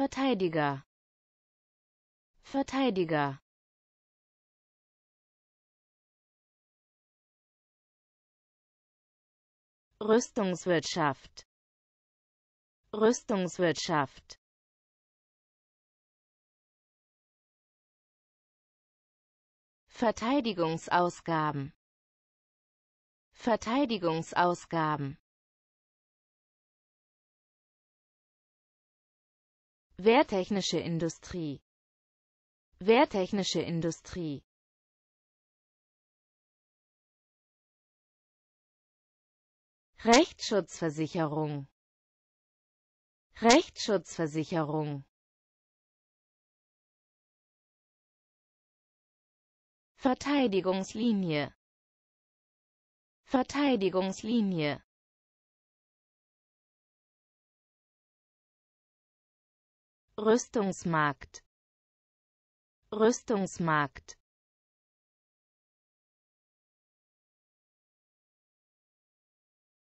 Verteidiger, Verteidiger. Rüstungswirtschaft, Rüstungswirtschaft. Verteidigungsausgaben, Verteidigungsausgaben. Wehrtechnische Industrie, Wehrtechnische Industrie. Rechtsschutzversicherung, Rechtsschutzversicherung. Verteidigungslinie, Verteidigungslinie. Rüstungsmarkt, Rüstungsmarkt.